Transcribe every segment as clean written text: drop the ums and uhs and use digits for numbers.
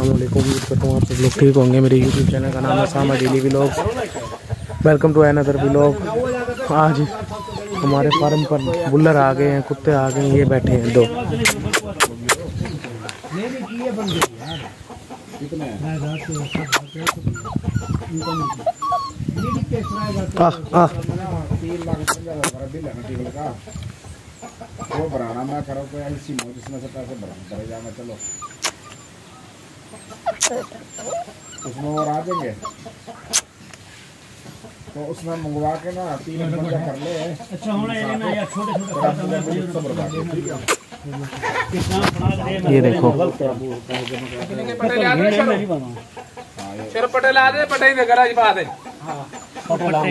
अस्सलामुअलैकुम। उम्मीद करता हूँ आप सब लोग ठीक होंगे। मेरे यूट्यूब चैनल का नाम है सामा daily vlogs. Welcome to another vlog. आज हमारे फार्म पर बुल्लर आ गए हैं, कुत्ते आ गए हैं, ये बैठे हैं दो। वो बनाना मैं खराब कोई ऐसी मौज इसमें से पैसे बनाना चले जाना चलो उसमें वो आ जाएंगे तो उसमें मंगवा के ना 3 बंदा कर ले। अच्छा होना ये ना या छोटे छोटे ये देखो सर पटेल आ दे पटाई में करा बात है। हां सोना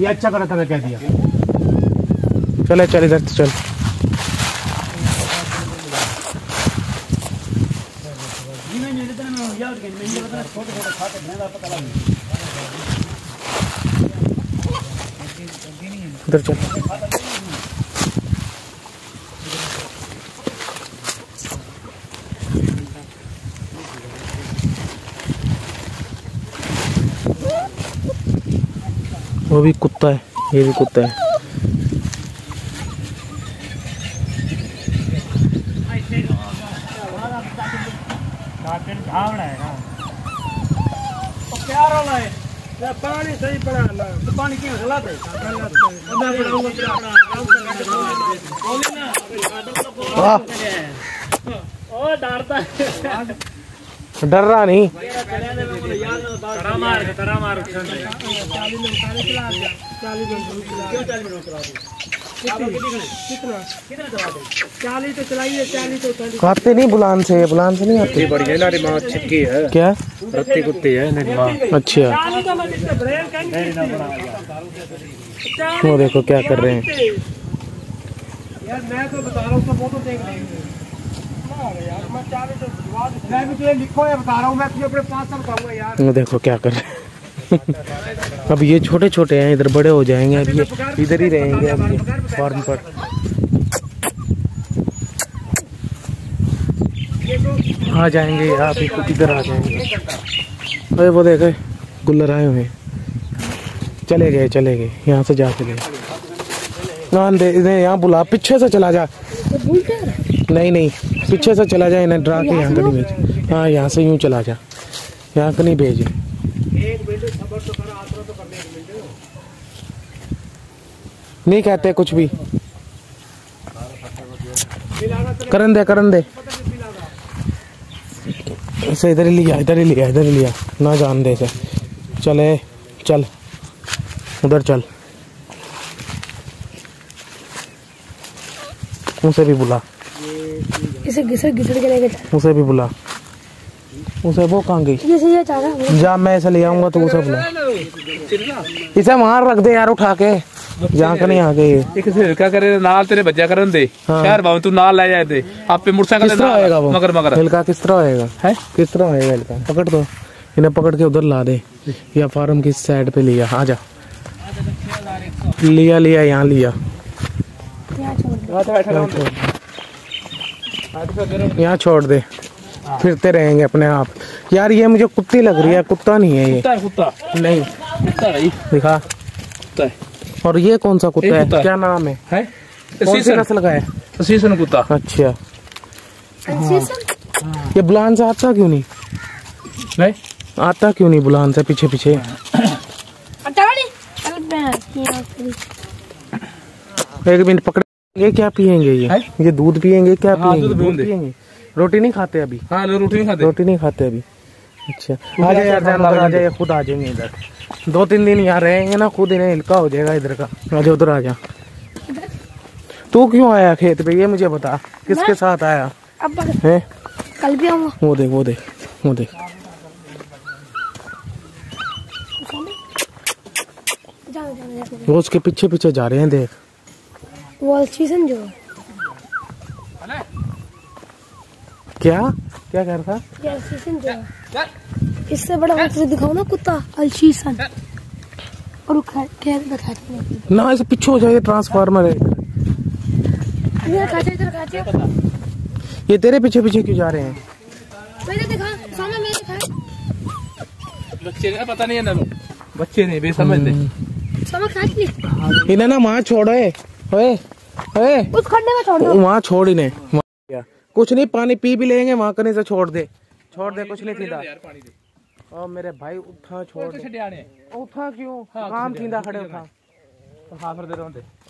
ये अच्छा करा था कह दिया। चले चल इधर चल। इधर चल। वो भी कुत्ता है, ये भी कुत्ता है। पानी सही पड़ा पानी क्यों हिलाते डर रहा नहीं। खाते नहीं बुलान से नहीं आते। बढ़िया ना माँ छिपकी है क्या रत्ती कुत्ती है माँ। अच्छा वो देखो क्या कर रहे हैं यार। मैं तो बता रहा हूँ फोटो देख लेंगे यार। मैं तो लिखो है बता रहा हूं। मैं अपने 5 साल कहूंगा यार। देखो क्या कर रहे हैं। अब ये छोटे छोटे हैं, इधर बड़े हो जाएंगे। अब ये इधर ही रहेंगे। अब ये फार्म पर आ जाएंगे। आप इधर आ जाएंगे। अरे वो देखे गुल्लर आए हुए चले गए यहाँ से जा चले गए। यहाँ बुला पीछे से चला जा। नहीं पीछे से चला जाए इन्हें ड्रा के। यहाँ का नहीं भेज। हाँ यहाँ से यूँ चला जा। यहाँ का नहीं भेजे। नहीं कहते कुछ भी। करन दे इसे इधर ही लिया ना जान दे इसे। चले चल उधर चल। उसे भी बुला। उसे भी बुला। उसे वो कहाँ गई? जा मैं ऐसे ले आऊंगा तो उसे बुला। इसे वहाँ रख दे यार उठा के। जहाँ का नहीं आ गए करे नाल तेरे बच्चा करन दे। शहर बाबू तू नाल ले जाए दे। आप पे मुर्सा किस तरह होएगा वो? मगर हिलका किस तरह होएगा है? किस तरह होएगा हिलका? पकड़ दो इन्हें, पकड़ के उधर ला दे या फार्म की साइड पे लिया। आ जा लिया यहाँ लिया। यहाँ छोड़ दे फिरते रहेंगे अपने आप। यार ये मुझे कुत्ती लग रही है। कुत्ता नहीं है ये। कुत्ता नहीं दिखा। कुत्ता है। और ये कौन सा कुत्ता है? क्या नाम है? कौन सी नस्ल का है? सीसन कुत्ता। अच्छा ये बुलान से आता क्यों नहीं? आता क्यों नहीं बुलान से पीछे पीछे? एक मिनट पकड़। ये क्या पियेंगे? ये दूध पियेंगे क्या? पियेंगे। रोटी नहीं खाते अभी। हाँ रोटी नहीं खाते अभी। अच्छा आ जाए यार जानवर आ जाए। खुद आ जाएंगे इधर। 2-3 दिन यहाँ रहेंगे ना खुद इन्हें हल्का हो जाएगा इधर का। आज उधर आ जा। तू क्यों आया खेत पे ये मुझे बता? किसके साथ आया है? वो देख वो उसके पीछे जा रहे हैं। देख जो क्या कर रहा था? इससे बड़ा दिखाओ ना कुत्ता अल्शीसन। और ना इसे पीछे हो जाए। ट्रांसफार्मर है। ये तेरे पीछे पीछे क्यों जा रहे हैं? मैंने देखा, सामने मैंने देखा। बच्चे ने पता नहीं है ना, बच्चे नहीं बेसमझ दे। इन्हें ना माँ छोड़ो, उस खड्डे में छोड़ दो। वहाँ छोड़ ही नहीं, कुछ नहीं, पानी पी भी लेंगे वहाँ करने से। छोड़ दे कुछ नहीं सीधा। मेरे भाई उठा, छोड़ दे। उठा क्यों? काम थींदा खड़े उठा।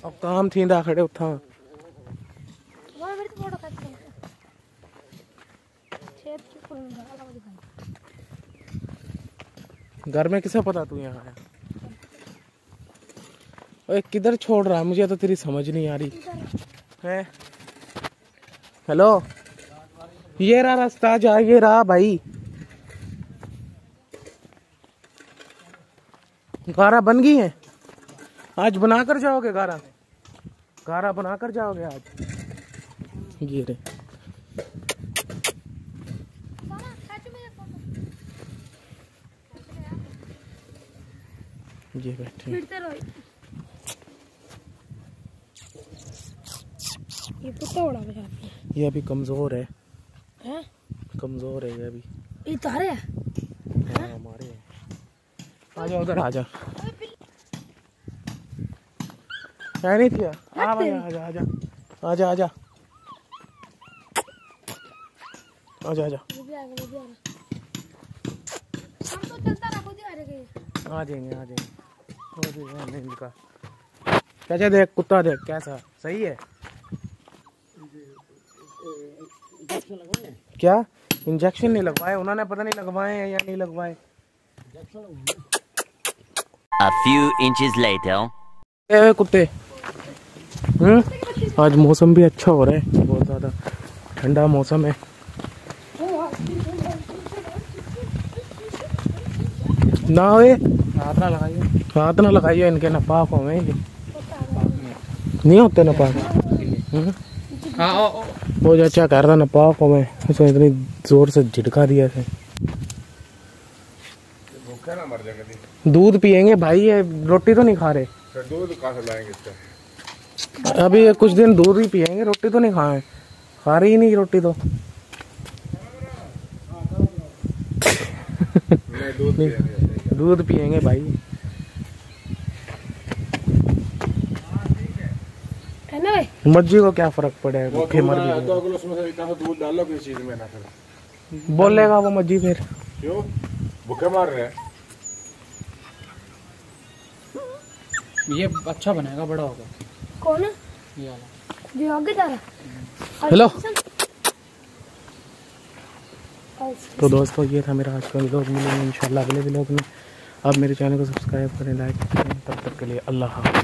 काम थींदा खड़े उठा। घर में किसे पता तू यहाँ आया? ओए किधर छोड़ रहा है? मुझे तो तेरी समझ नहीं आ रही है। हेलो, ये रहा रास्ता, जा ये रहा भाई। गारा बन गई है? आज बनाकर जाओगे गारा? गारा बनाकर जाओगे आज? ये रे ये बैठे ये अभी कमजोर है, हैं? कमजोर है ये अभी। ये तारे है? हाँ, हमारे है। आजा उधर आजा। नहीं थी आजा आजा आजा आजा आजा आजा। हम तो चलता रखो जी, आ जाएंगे। इनका चाचा देख, कुत्ता देख कैसा, सही है क्या? इंजेक्शन नहीं लगवाए उन्होंने, पता नहीं लगवाए हैं या नहीं लगवाए। A few inches later. ए कुत्ते, आज मौसम भी अच्छा हो रहा है, बहुत ज्यादा ठंडा मौसम है। ना वे हाथ ना लगाइए इनके, ना पाप हो में नहीं होते ना पाप। हाँ बहुत अच्छा कर रहा ना पाप को मैं, उसने इतनी जोर से झिड़का दिया था। भूखे ना मर जाएंगे। दूध पिएंगे भाई, ये रोटी तो नहीं खा रहे। दूध कहाँ से लाएंगे इसका? अभी ये कुछ दिन दूध ही पिएंगे, रोटी तो नहीं खाए, खा रही ही नहीं रोटी तो। दूध पिएंगे भाई मर्जी को क्या फर्क पड़े। दूध डाल लो किसी चीज में ना, फिर बोलेगा वो मर्जी। फिर क्यों भूखे मार रहे हैं? ये अच्छा बनेगा, बड़ा होगा। कौन है ये वाला? ये आगे जा रहा। हेलो तो दोस्तों, ये था मेरा आज का व्लॉग। मिलेंगे इंशाल्लाह अगले व्लॉग में। आप मेरे चैनल को सब्सक्राइब करें, लाइक करें। तब तक के लिए अल्लाह हाफ़िज़।